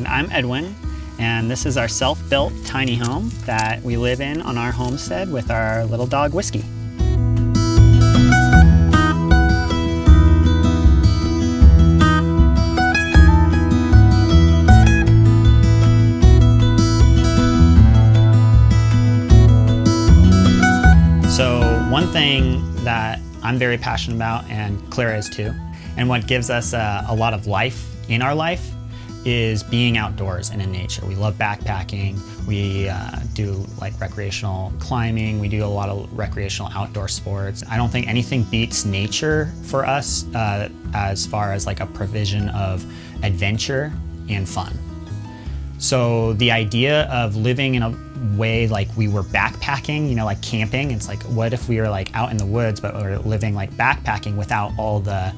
And I'm Edwin, and this is our self-built tiny home that we live in on our homestead with our little dog, Whiskey. One thing that I'm very passionate about, and Clara is too, and what gives us a lot of life in our life is being outdoors and in nature. We love backpacking, we do like recreational climbing, we do a lot of recreational outdoor sports. I don't think anything beats nature for us as far as like a provision of adventure and fun. So the idea of living in a way like we were backpacking, you know, like camping. It's like, what if we were like out in the woods, but we're living like backpacking without all the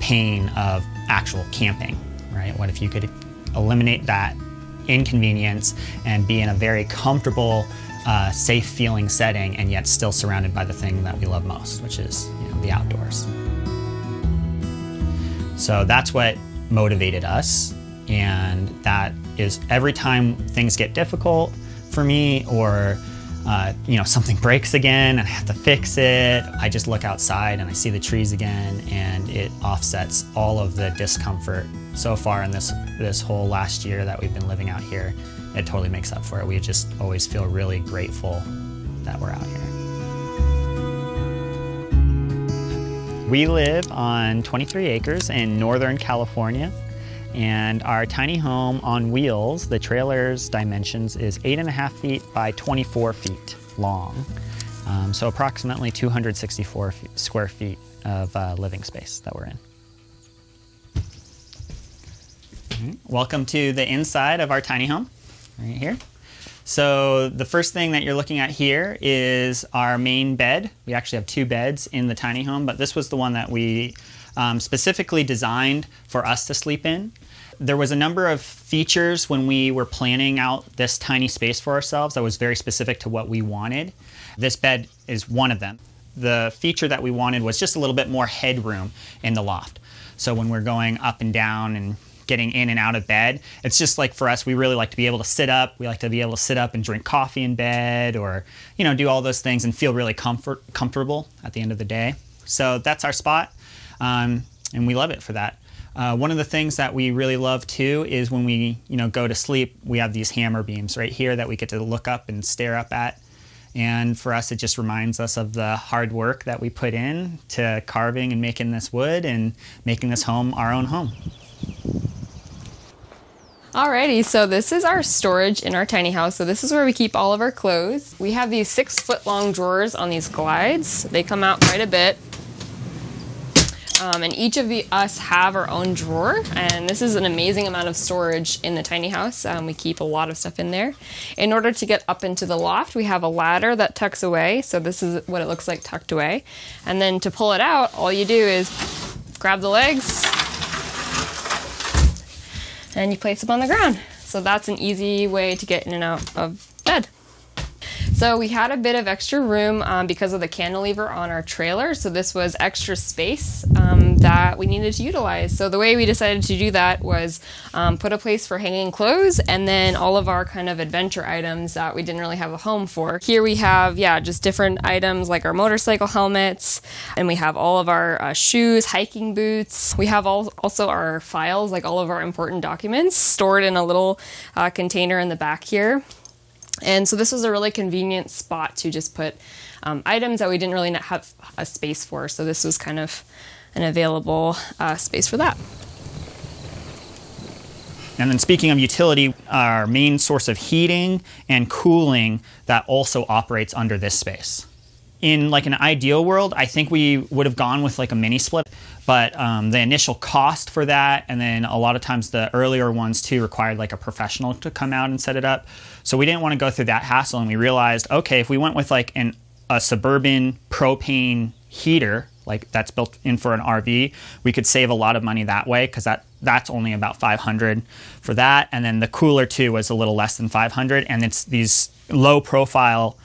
pain of actual camping, right? What if you could eliminate that inconvenience and be in a very comfortable, safe feeling setting and yet still surrounded by the thing that we love most, which is, you know, the outdoors. So that's what motivated us. And that is every time things get difficult, for me, or you know, something breaks again and I have to fix it, I just look outside and I see the trees again, and it offsets all of the discomfort so far in this whole last year that we've been living out here. It totally makes up for it. We just always feel really grateful that we're out here. We live on 23 acres in Northern California. And our tiny home on wheels, the trailer's dimensions is 8.5 feet by 24 feet long. So approximately 264 square feet of living space that we're in. Right. Welcome to the inside of our tiny home right here. So the first thing that you're looking at here is our main bed. We actually have two beds in the tiny home, but this was the one that we specifically designed for us to sleep in. There was a number of features when we were planning out this tiny space for ourselves that was very specific to what we wanted. This bed is one of them. The feature that we wanted was just a little bit more headroom in the loft. So when we're going up and down and getting in and out of bed, it's just like for us, we really like to be able to sit up. We like to be able to sit up and drink coffee in bed, or, you know, do all those things and feel really comfortable at the end of the day. So that's our spot. And we love it for that. One of the things that we really love too is when we, you know, go to sleep, we have these hammer beams right here that we get to look up and stare up at. And for us, it just reminds us of the hard work that we put in to carving and making this wood and making this home our own home. Alrighty, so this is our storage in our tiny house. So this is where we keep all of our clothes. We have these 6-foot long drawers on these glides. They come out quite a bit. And each of us have our own drawer, and this is an amazing amount of storage in the tiny house. We keep a lot of stuff in there. In order to get up into the loft, we have a ladder that tucks away, so this is what it looks like tucked away. And then to pull it out, all you do is grab the legs, and you place them on the ground. So that's an easy way to get in and out of bed. So we had a bit of extra room because of the cantilever on our trailer, so this was extra space that we needed to utilize. So the way we decided to do that was put a place for hanging clothes and then all of our kind of adventure items that we didn't really have a home for. Here we have, yeah, just different items like our motorcycle helmets, and we have all of our shoes, hiking boots. We have also our files, like all of our important documents, stored in a little container in the back here. And so this was a really convenient spot to just put items that we didn't really have a space for. So this was kind of an available space for that. And then speaking of utility, our main source of heating and cooling that also operates under this space. In like an ideal world, I think we would have gone with like a mini split, but the initial cost for that, and then a lot of times the earlier ones too required like a professional to come out and set it up. So we didn't want to go through that hassle, and we realized, okay, if we went with like a suburban propane heater, like that's built in for an RV, we could save a lot of money that way, because that's only about $500 for that. And then the cooler too was a little less than $500, and it's these low profile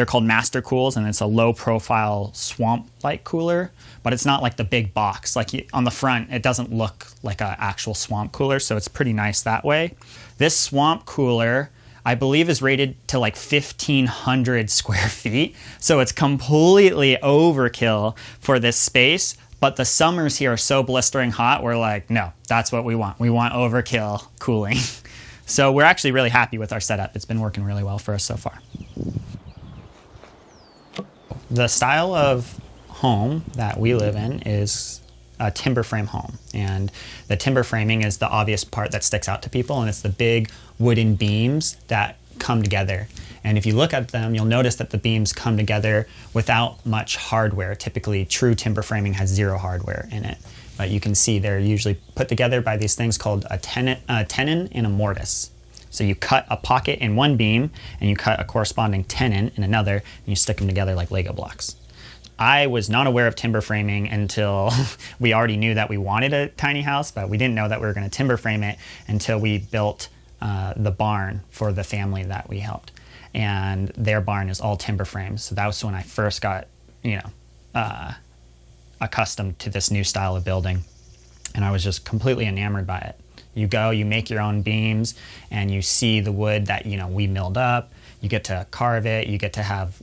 They're called Master Cools, and it's a low-profile swamp-like cooler, but it's not like the big box. Like on the front, it doesn't look like an actual swamp cooler, so it's pretty nice that way. This swamp cooler, I believe, is rated to like 1,500 square feet, so it's completely overkill for this space. But the summers here are so blistering hot, we're like, no, that's what we want. We want overkill cooling. So we're actually really happy with our setup. It's been working really well for us so far. The style of home that we live in is a timber frame home. And the timber framing is the obvious part that sticks out to people, and it's the big wooden beams that come together. And if you look at them, you'll notice that the beams come together without much hardware. Typically, true timber framing has zero hardware in it. But you can see they're usually put together by these things called a tenon and a mortise. So you cut a pocket in one beam, and you cut a corresponding tenon in another, and you stick them together like Lego blocks. I was not aware of timber framing until we already knew that we wanted a tiny house, but we didn't know that we were going to timber frame it until we built the barn for the family that we helped. And their barn is all timber frames. So that was when I first got, accustomed to this new style of building. And I was just completely enamored by it. You go, you make your own beams, and you see the wood that, we milled up. You get to carve it. You get to have,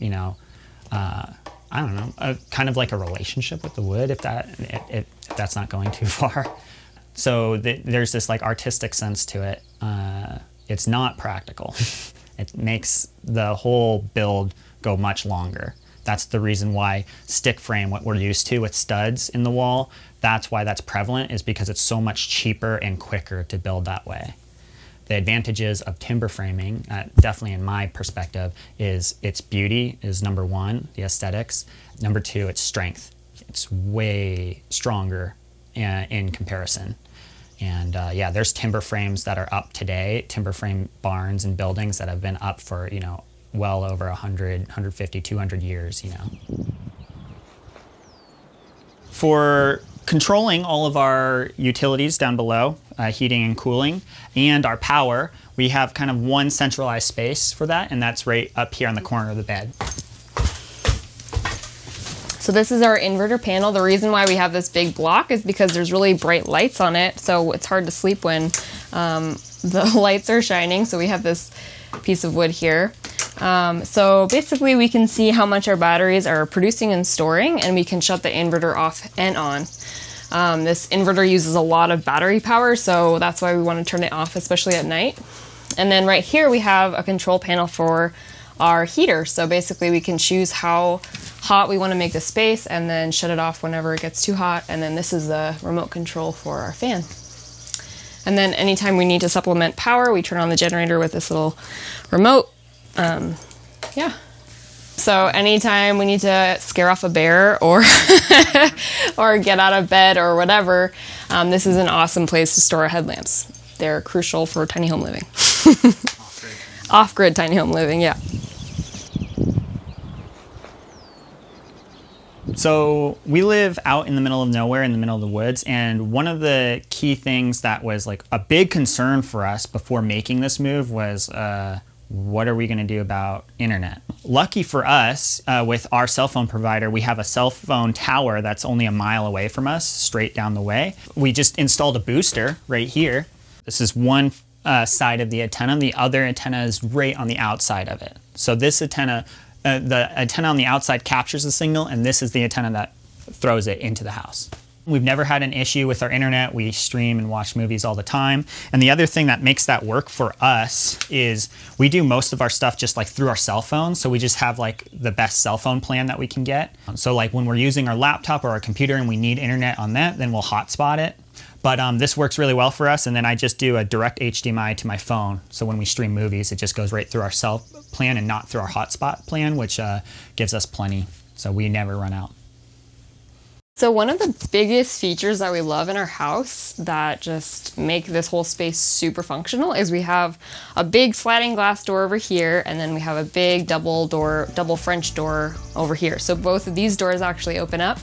kind of like a relationship with the wood, if that's not going too far. So there's this like artistic sense to it. It's not practical. It makes the whole build go much longer. That's the reason why stick frame, what we're used to with studs in the wall, that's why that's prevalent, is because it's so much cheaper and quicker to build that way. The advantages of timber framing, definitely in my perspective, is its beauty is number one, the aesthetics. Number two, its strength. It's way stronger in comparison. And there's timber frames that are up today, timber frame barns and buildings that have been up for, well over 100, 150, 200 years, For controlling all of our utilities down below, heating and cooling, and our power, we have kind of one centralized space for that, and that's right up here on the corner of the bed. So this is our inverter panel. The reason why we have this big block is because there's really bright lights on it, so it's hard to sleep when the lights are shining. So we have this piece of wood here. So basically we can see how much our batteries are producing and storing, and we can shut the inverter off and on. This inverter uses a lot of battery power, so that's why we want to turn it off, especially at night. And then right here we have a control panel for our heater. So basically we can choose how hot we want to make the space and then shut it off whenever it gets too hot. And then this is the remote control for our fan. And then anytime we need to supplement power, we turn on the generator with this little remote. So anytime we need to scare off a bear or or get out of bed or whatever, this is an awesome place to store our headlamps. They're crucial for tiny home living. Off-grid tiny home living, yeah. So we live out in the middle of nowhere, in the middle of the woods, and one of the key things that was like a big concern for us before making this move was what are we going to do about internet? Lucky for us, with our cell phone provider, we have a cell phone tower that's only a mile away from us, straight down the way. We just installed a booster right here. This is one side of the antenna. The other antenna is right on the outside of it. So this antenna, the antenna on the outside captures the signal, and this is the antenna that throws it into the house. We've never had an issue with our internet. We stream and watch movies all the time. And the other thing that makes that work for us is we do most of our stuff just like through our cell phone. So we just have like the best cell phone plan that we can get. So like when we're using our laptop or our computer and we need internet on that, then we'll hotspot it. But this works really well for us, and then I just do a direct HDMI to my phone. So when we stream movies, it just goes right through our cell plan and not through our hotspot plan, which gives us plenty. So we never run out. So one of the biggest features that we love in our house that just make this whole space super functional is we have a big sliding glass door over here, and then we have a big double French door over here. So both of these doors actually open up.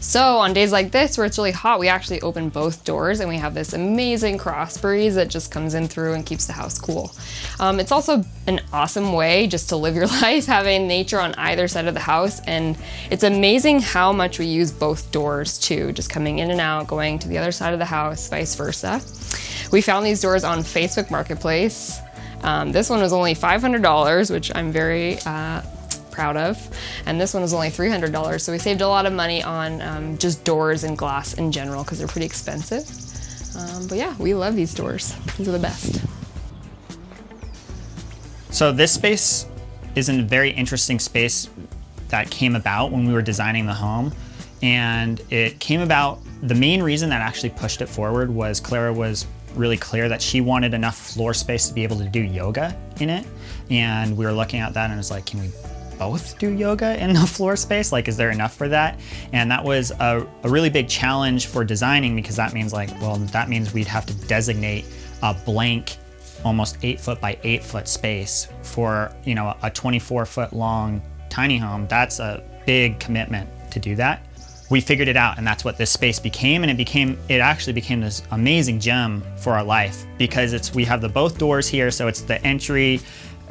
So on days like this where it's really hot, we actually open both doors and we have this amazing cross breeze that just comes in through and keeps the house cool. It's also an awesome way just to live your life, having nature on either side of the house. And it's amazing how much we use both doors too, just coming in and out, going to the other side of the house, vice versa. We found these doors on Facebook Marketplace. This one was only $500, which I'm very proud of. And this one was only $300. So we saved a lot of money on just doors and glass in general because they're pretty expensive. But yeah, we love these doors. These are the best. So this space is a very interesting space that came about when we were designing the home. And it came about, the main reason that actually pushed it forward was Clara was really clear that she wanted enough floor space to be able to do yoga in it. And we were looking at that and it was like, can we both do yoga in the floor space? Like, is there enough for that? And that was a really big challenge for designing, because that means like, well, that means we'd have to designate a blank almost 8-foot by 8-foot space for, you know, a 24-foot long tiny home. That's a big commitment to do that. We figured it out, and that's what this space became, and it actually became this amazing gem for our life, because we have the both doors here, so it's the entry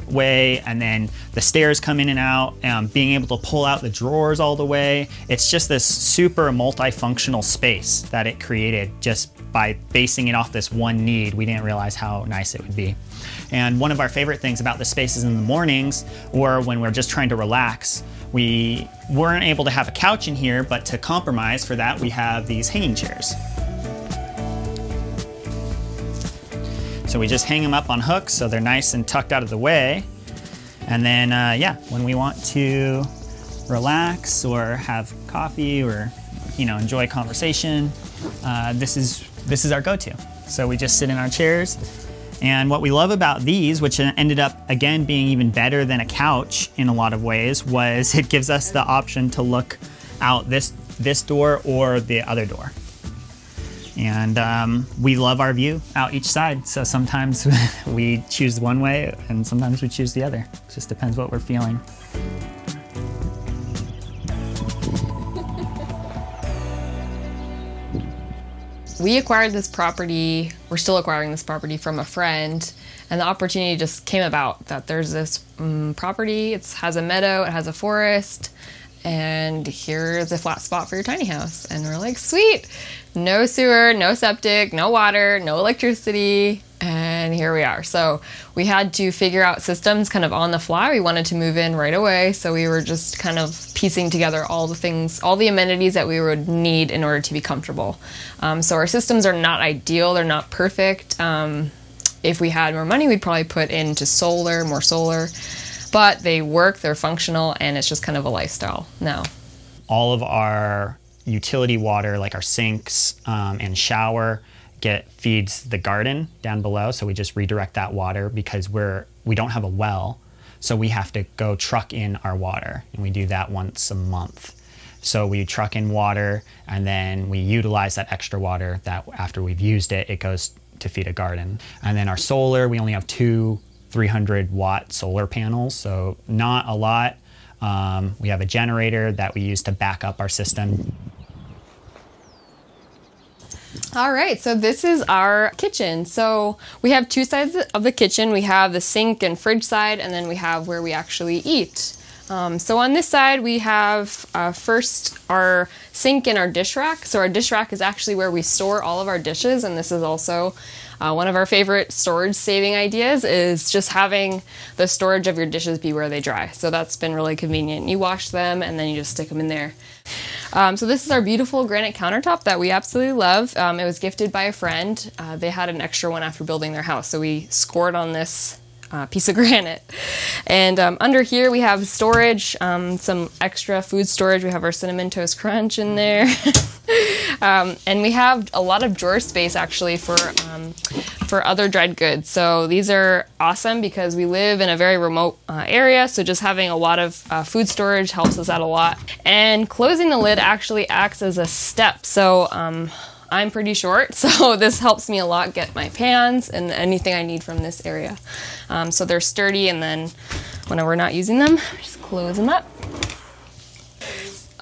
way and then the stairs come in and out, being able to pull out the drawers all the way. It's just this super multifunctional space that it created just by basing it off this one need. We didn't realize how nice it would be. And one of our favorite things about the space is in the mornings or when we're just trying to relax. We weren't able to have a couch in here, but to compromise for that, we have these hanging chairs. So we just hang them up on hooks so they're nice and tucked out of the way. And then, yeah, when we want to relax or have coffee or, you know, enjoy conversation, this is our go-to. So we just sit in our chairs. And what we love about these, which ended up, again, being even better than a couch in a lot of ways, was it gives us the option to look out this door or the other door. And we love our view out each side. So sometimes we choose one way and sometimes we choose the other. It just depends what we're feeling. We acquired this property, we're still acquiring this property from a friend, and the opportunity just came about that there's this property, it has a meadow, it has a forest, and here's a flat spot for your tiny house. And we're like, sweet, no sewer, no septic, no water, no electricity, and here we are. So we had to figure out systems kind of on the fly. We wanted to move in right away, so we were just kind of piecing together all the things, all the amenities that we would need in order to be comfortable. So our systems are not ideal, they're not perfect. If we had more money, we'd probably put into solar, more solar, but they work, they're functional, and it's just kind of a lifestyle now. All of our utility water, like our sinks and shower, feeds the garden down below, so we just redirect that water because we don't have a well. So we have to go truck in our water, and we do that once a month. So we truck in water, and then we utilize that extra water that after we've used it, it goes to feed a garden. And then our solar, we only have two 300-watt solar panels, so not a lot. We have a generator that we use to back up our system. All right, so this is our kitchen. So we have two sides of the kitchen. We have the sink and fridge side, and then we have where we actually eat. So on this side, we have first our sink and our dish rack. So our dish rack is actually where we store all of our dishes, and this is also one of our favorite storage saving ideas is just having the storage of your dishes be where they dry. So that's been really convenient. You wash them and then you just stick them in there. So this is our beautiful granite countertop that we absolutely love. It was gifted by a friend. They had an extra one after building their house, so we scored on this piece of granite. And under here we have storage, some extra food storage. We have our Cinnamon Toast Crunch in there. And we have a lot of drawer space actually for other dried goods. So these are awesome because we live in a very remote area, so just having a lot of food storage helps us out a lot. And closing the lid actually acts as a step. So I'm pretty short, so this helps me a lot get my pans and anything I need from this area. So they're sturdy, and then when we're not using them, just close them up.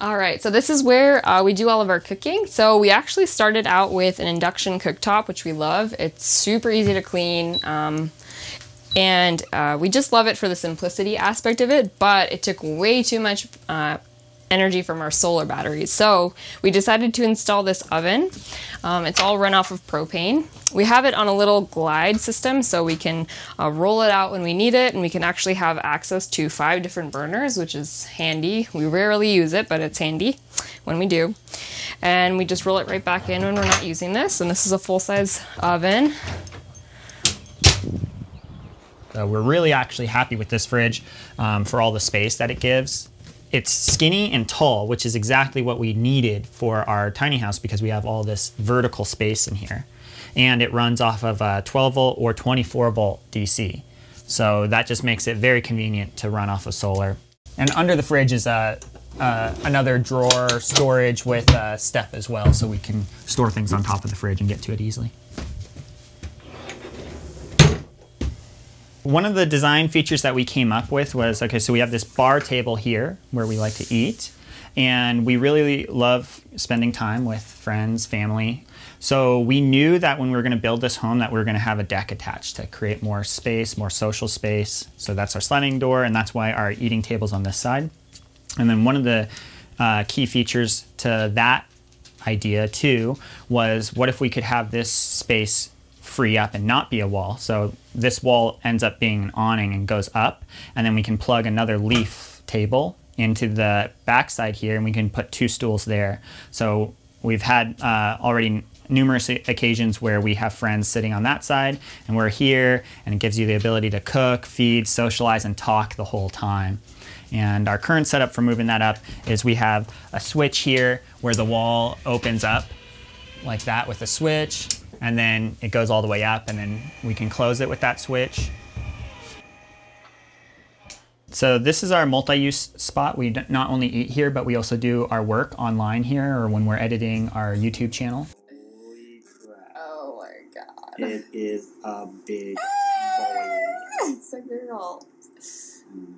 All right, so this is where we do all of our cooking. So we actually started out with an induction cooktop, which we love. It's super easy to clean. And we just love it for the simplicity aspect of it, but it took way too much energy from our solar batteries. So we decided to install this oven. It's all run off of propane. We have it on a little glide system, so we can roll it out when we need it, and we can actually have access to 5 different burners, which is handy. We rarely use it, but it's handy when we do. And we just roll it right back in when we're not using this. And this is a full-size oven. We're really actually happy with this fridge for all the space that it gives. It's skinny and tall, which is exactly what we needed for our tiny house because we have all this vertical space in here. And it runs off of 12 volt or 24 volt DC. So that just makes it very convenient to run off of solar. And under the fridge is another drawer storage with a step as well, so we can store things on top of the fridge and get to it easily. One of the design features that we came up with was, okay, so we have this bar table here where we like to eat, and we really love spending time with friends, family. So we knew that when we were going to build this home that we were going to have a deck attached to create more space, more social space. So that's our sliding door, and that's why our eating table's on this side. And then one of the key features to that idea too was, what if we could have this space free up and not be a wall? So this wall ends up being an awning and goes up, and then we can plug another leaf table into the backside here, and we can put 2 stools there. So we've had already numerous occasions where we have friends sitting on that side and we're here, and it gives you the ability to cook, feed, socialize, and talk the whole time. And our current setup for moving that up is we have a switch here where the wall opens up like that with a switch, and then it goes all the way up, and then we can close it with that switch. So this is our multi-use spot. We not only eat here, but we also do our work online here, or when we're editing our YouTube channel. Holy crap. Oh my God. It is a big boy. It's a girl.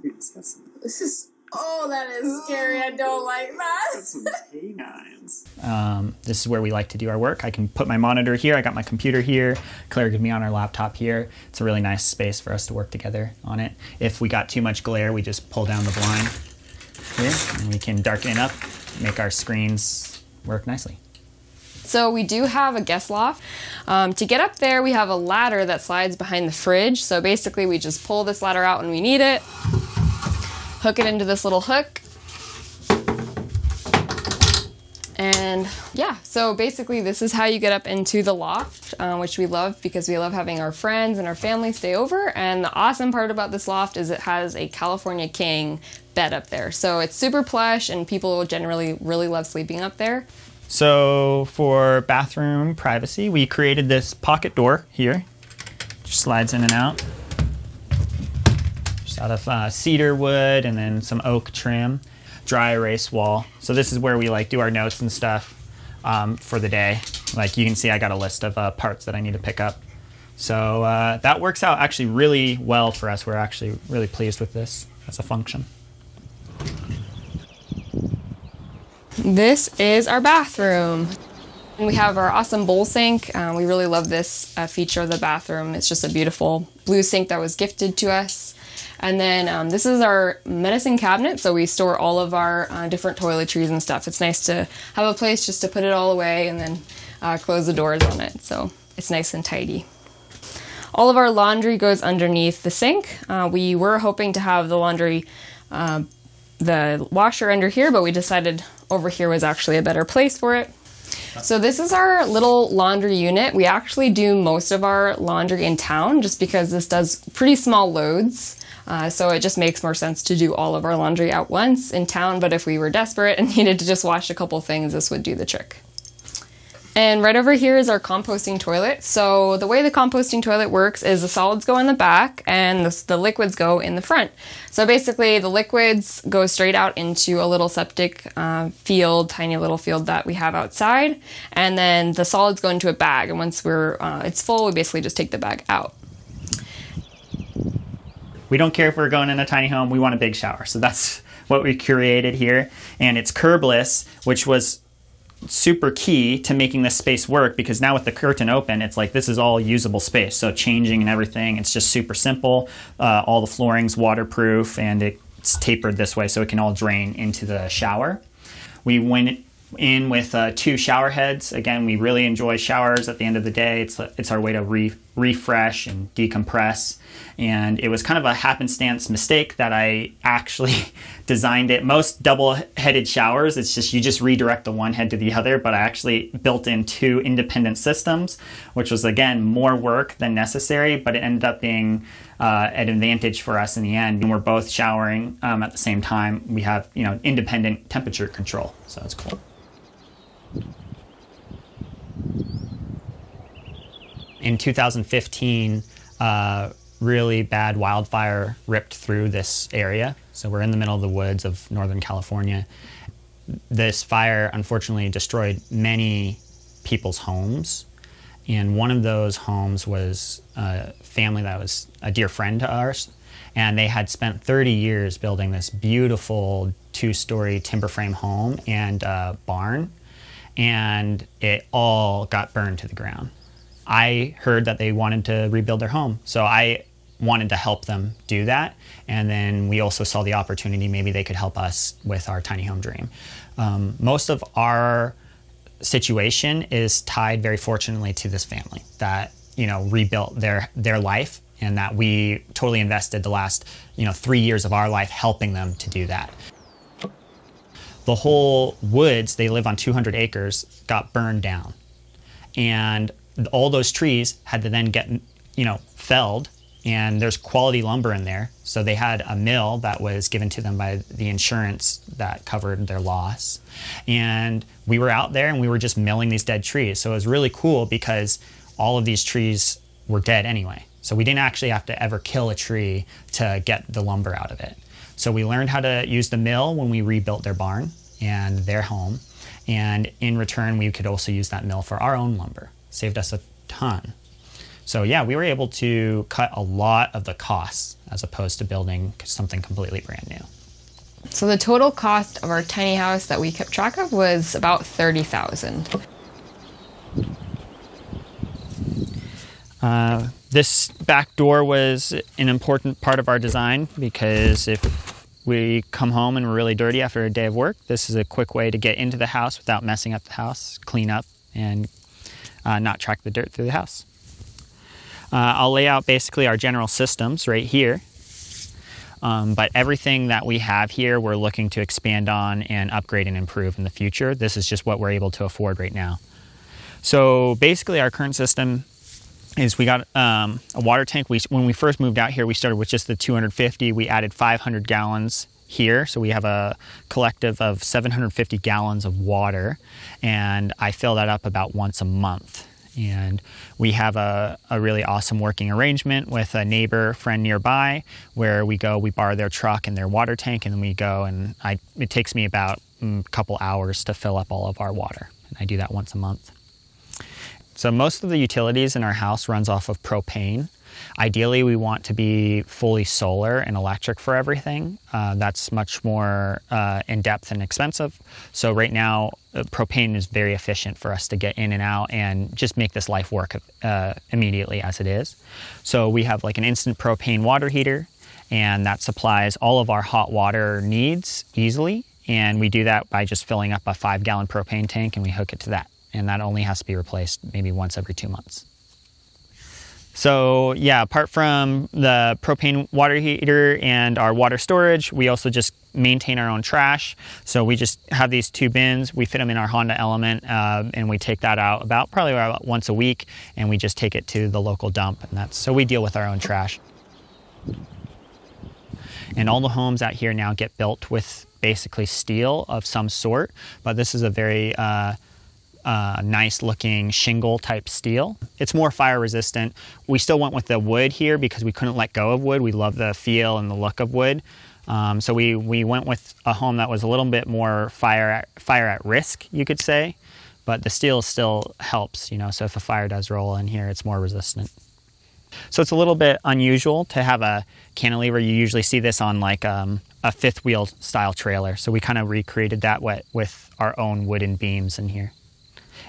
You're disgusting. This is, oh, that is scary. I don't like that. That's some canines. This is where we like to do our work. I can put my monitor here. I got my computer here. Clara can be on our laptop here. It's a really nice space for us to work together on it. If we got too much glare, we just pull down the blind here, and we can darken it up, make our screens work nicely. So we do have a guest loft. To get up there, we have a ladder that slides behind the fridge. So basically, we just pull this ladder out when we need it. Hook it into this little hook. And yeah, so basically this is how you get up into the loft, which we love because we love having our friends and our family stay over. And the awesome part about this loft is it has a California King bed up there. So it's super plush, and people generally really love sleeping up there. So for bathroom privacy, we created this pocket door here. Just slides in and out. Out of cedar wood and then some oak trim, dry erase wall. So this is where we like do our notes and stuff for the day. Like you can see, I got a list of parts that I need to pick up. So that works out actually really well for us. We're actually really pleased with this as a function. This is our bathroom. And we have our awesome bowl sink. We really love this feature of the bathroom. It's just a beautiful blue sink that was gifted to us. And then this is our medicine cabinet, so we store all of our different toiletries and stuff. It's nice to have a place just to put it all away and then close the doors on it, so it's nice and tidy. All of our laundry goes underneath the sink. We were hoping to have the laundry, the washer under here, but we decided over here was actually a better place for it. So this is our little laundry unit. We actually do most of our laundry in town just because this does pretty small loads. So it just makes more sense to do all of our laundry at once in town, but if we were desperate and needed to just wash a couple things, this would do the trick. And right over here is our composting toilet. So the way the composting toilet works is the solids go in the back and the liquids go in the front. So basically the liquids go straight out into a little septic field, tiny little field that we have outside. And then the solids go into a bag. And once it's full, we basically just take the bag out. We don't care if we're going in a tiny home. We want a big shower. So that's what we curated here, and it's curbless, which was super key to making this space work, because now with the curtain open, it's like this is all usable space. So changing and everything, it's just super simple. All the flooring's waterproof, and it's tapered this way so it can all drain into the shower. We went in with two shower heads. Again, we really enjoy showers at the end of the day. It's our way to refresh and decompress. And it was kind of a happenstance mistake that I actually designed it. Most double-headed showers, it's just you just redirect the one head to the other, but I actually built in two independent systems, which was, again, more work than necessary, but it ended up being an advantage for us in the end. And we're both showering at the same time. We have, you know, independent temperature control, so it's cool. In 2015, really bad wildfire ripped through this area. So we're in the middle of the woods of Northern California. This fire unfortunately destroyed many people's homes. And one of those homes was a family that was a dear friend to ours. And they had spent 30 years building this beautiful two-story timber frame home and barn. And it all got burned to the ground. I heard that they wanted to rebuild their home, so I wanted to help them do that. And then we also saw the opportunity maybe they could help us with our tiny home dream. Most of our situation is tied very fortunately to this family that, you know, rebuilt their life, and that we totally invested the last, you know, 3 years of our life helping them to do that. The whole woods, they live on 200 acres, got burned down. And all those trees had to then get, you know, felled, and there's quality lumber in there. So they had a mill that was given to them by the insurance that covered their loss. And we were out there and we were just milling these dead trees. So it was really cool because all of these trees were dead anyway. So we didn't actually have to ever kill a tree to get the lumber out of it. So we learned how to use the mill when we rebuilt their barn and their home. And in return, we could also use that mill for our own lumber. Saved us a ton. So yeah, we were able to cut a lot of the costs as opposed to building something completely brand new. So the total cost of our tiny house that we kept track of was about $30,000. This back door was an important part of our design, because if we come home and we're really dirty after a day of work, this is a quick way to get into the house without messing up the house, clean up, and not track the dirt through the house. I'll lay out basically our general systems right here. But everything that we have here, we're looking to expand on and upgrade and improve in the future. This is just what we're able to afford right now. So basically our current system is we got a water tank. When we first moved out here, we started with just the 250. We added 500 gallons here, so we have a collective of 750 gallons of water, and I fill that up about once a month. And we have a really awesome working arrangement with a neighbor friend nearby, where we borrow their truck and their water tank, and then we go, and it takes me about a couple hours to fill up all of our water, and I do that once a month. So most of the utilities in our house runs off of propane. Ideally, we want to be fully solar and electric for everything. That's much more in-depth and expensive. So right now, propane is very efficient for us to get in and out and just make this life work immediately as it is. So we have like an instant propane water heater, and that supplies all of our hot water needs easily. And we do that by just filling up a 5-gallon propane tank, and we hook it to that. And that only has to be replaced maybe once every 2 months. So yeah, apart from the propane water heater and our water storage, we also just maintain our own trash. So we just have these two bins, we fit them in our Honda Element, and we take that out probably about once a week, and we just take it to the local dump, and that's, so we deal with our own trash. And all the homes out here now get built with basically steel of some sort, but this is a very nice looking shingle type steel. It's more fire resistant. We still went with the wood here because we couldn't let go of wood. We love the feel and the look of wood. So we went with a home that was a little bit more fire at risk, you could say, but the steel still helps, you know, so if a fire does roll in here, it's more resistant. So it's a little bit unusual to have a cantilever. You usually see this on like a fifth wheel style trailer. So we kind of recreated that with our own wooden beams in here.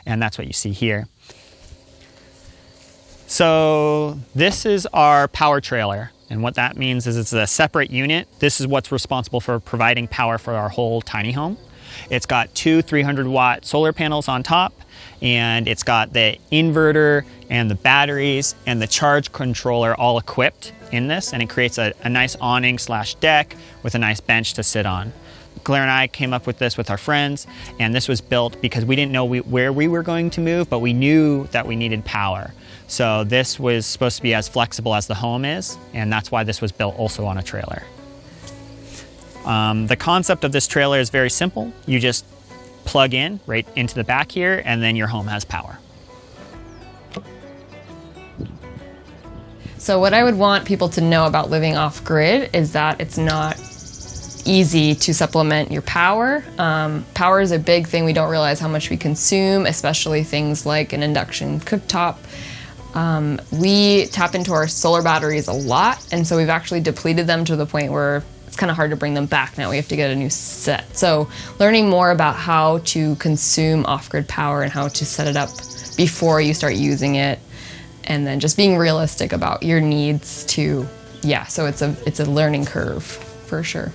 And that's what you see here. So this is our power trailer. And what that means is it's a separate unit. This is what's responsible for providing power for our whole tiny home. It's got two 300-watt solar panels on top, and it's got the inverter and the batteries and the charge controller all equipped in this, and it creates a nice awning / deck with a nice bench to sit on. Clara and I came up with this with our friends, and this was built because we didn't know where we were going to move, but we knew that we needed power. So this was supposed to be as flexible as the home is, and that's why this was built also on a trailer. The concept of this trailer is very simple. You just plug in right into the back here, and then your home has power. So what I would want people to know about living off-grid is that it's not easy to supplement your power. Power is a big thing. We don't realize how much we consume, especially things like an induction cooktop. We tap into our solar batteries a lot, and so we've actually depleted them to the point where it's kind of hard to bring them back now. We have to get a new set. So learning more about how to consume off-grid power and how to set it up before you start using it, and then just being realistic about your needs too. Yeah, so it's a learning curve for sure.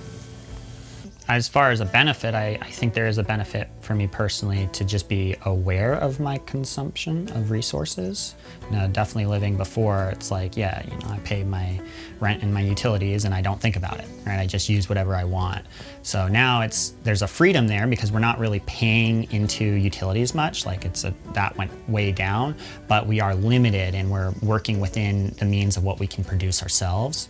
As far as a benefit, I think there is a benefit for me personally to just be aware of my consumption of resources. Definitely living before, it's like, yeah, I pay my rent and my utilities and I don't think about it, right? I just use whatever I want. So now there's a freedom there because we're not really paying into utilities much, like that went way down, but we are limited and we're working within the means of what we can produce ourselves.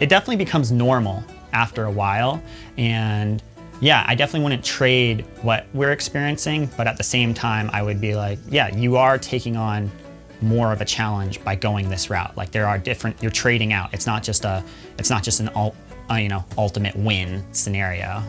It definitely becomes normal after a while, and yeah, I definitely wouldn't trade what we're experiencing, but at the same time I would be like, yeah, you are taking on more of a challenge by going this route. Like there are you're trading out. It's not just an ultimate win scenario,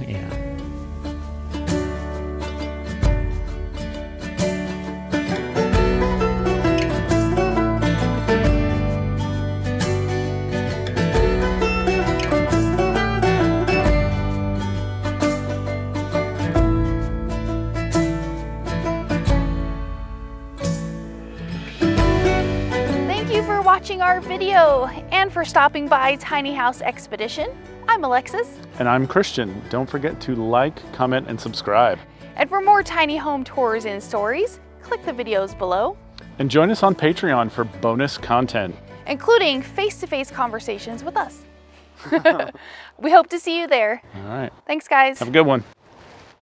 Watching our video and for stopping by Tiny House Expedition. I'm Alexis. And I'm Christian. Don't forget to like, comment, and subscribe. And for more tiny home tours and stories, click the videos below. And join us on Patreon for bonus content, including face-to-face conversations with us. We hope to see you there. All right. Thanks, guys. Have a good one.